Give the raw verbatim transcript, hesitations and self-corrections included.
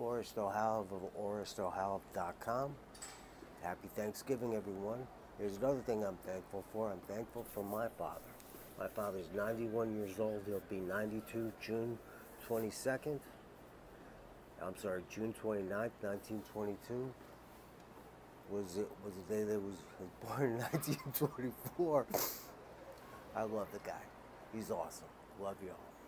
Orest Haliv of Orest O Haliv dot com. Happy Thanksgiving, everyone. Here's another thing I'm thankful for. I'm thankful for my father. My father's ninety-one years old. He'll be ninety-two June twenty-second. I'm sorry, June twenty-ninth, nineteen twenty-two. Was it was the day that was born in nineteen twenty-four. I love the guy. He's awesome. Love you all.